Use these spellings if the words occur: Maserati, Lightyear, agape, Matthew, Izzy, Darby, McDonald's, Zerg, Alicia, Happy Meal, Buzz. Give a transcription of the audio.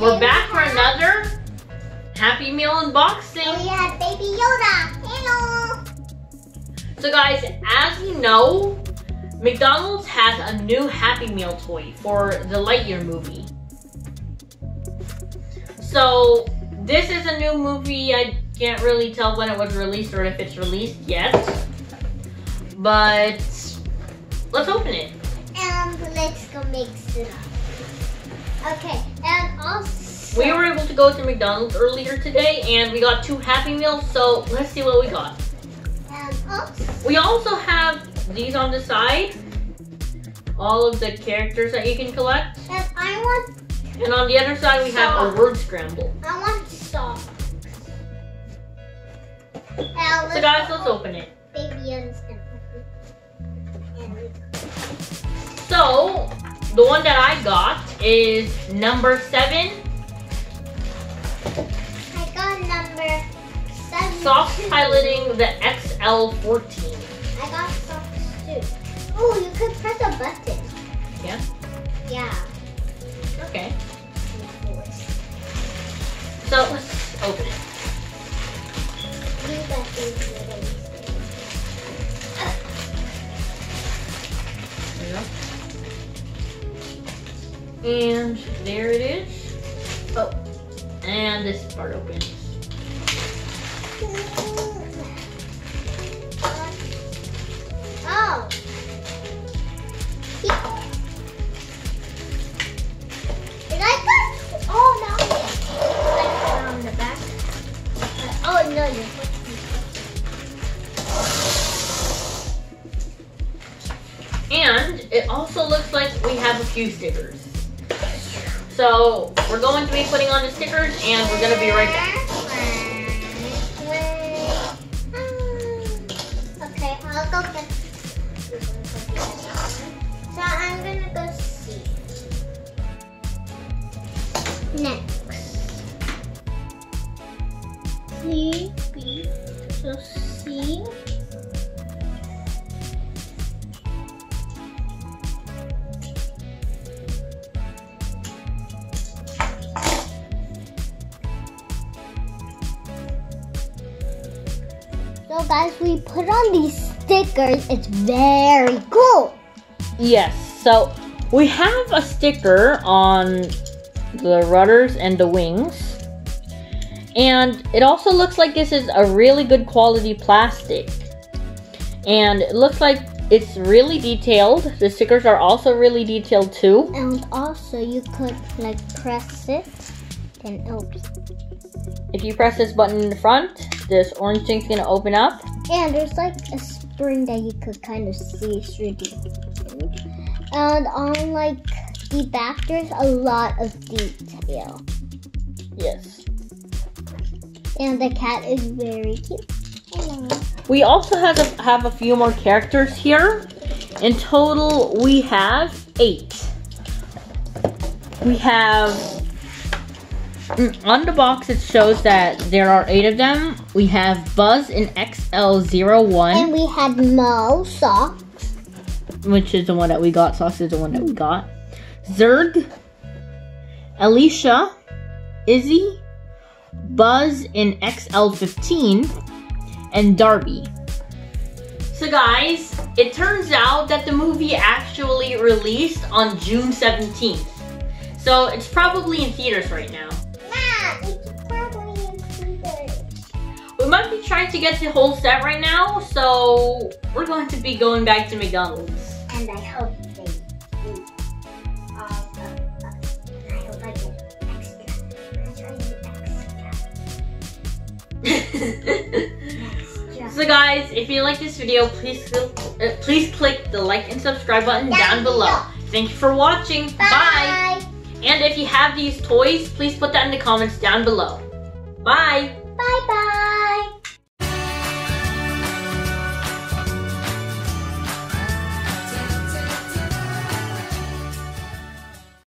We're back for another Happy Meal unboxing. We have Baby Yoda. Hello. So guys, as you know, McDonald's has a new Happy Meal toy for the Lightyear movie. So this is a new movie. I can't really tell when it was released or if it's released yet. But let's open it. And let's go mix it up. Okay, and also we were able to go to McDonald's earlier today and we got 2 Happy Meals, so let's see what we got. And also we also have these on the side. All of the characters that you can collect. And I want And on the other side we have a word scramble. I want socks. So guys, let's open it. Baby and so the one that I got is number 7. I got number 7. Soft piloting the XL14. I got socks too. Oh, you could press a button. Yeah? Yeah. Okay. So let's open it. You got these little things. There you go. And there it is. Oh, and this part opens. Oh. Did I cut? Oh no. I put it on the back. Oh no, you put it. And it also looks like we have a few stickers. So we're going to be putting on the stickers and we're going to be right back. Okay, I'll go get So I'm going to go see. Next. C, B, so C. So guys, we put on these stickers. It's very cool. Yes, so we have a sticker on the rudders and the wings. And it also looks like this is a really good quality plastic. And it looks like it's really detailed. The stickers are also really detailed too. And also you could like press it, then open. If you press this button in the front, this orange thing's gonna open up. And there's like a spring that you could kind of see through the. And on like the back, there's a lot of detail. Yes. And the cat is very cute. Hello. We also have a few more characters here. In total, we have 8. We have. On the box, it shows that there are 8 of them. We have Buzz in XL01. And we have Mo Socks. Which is the one that we got. Socks is the one that we got. Zerg. Alicia. Izzy. Buzz in XL15. And Darby. So guys, it turns out that the movie actually released on June 17th. So it's probably in theaters right now. We might be trying to get the whole set right now, so we're going to be going back to McDonald's. And I hope they eat all of us. I hope I get extra. I'm trying to get extra. So guys, if you like this video, please click the like and subscribe button down below. Thank you for watching. Bye. Bye. And if you have these toys, please put that in the comments down below. Bye. Bye-bye.